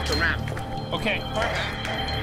off the ramp. Okay, perfect.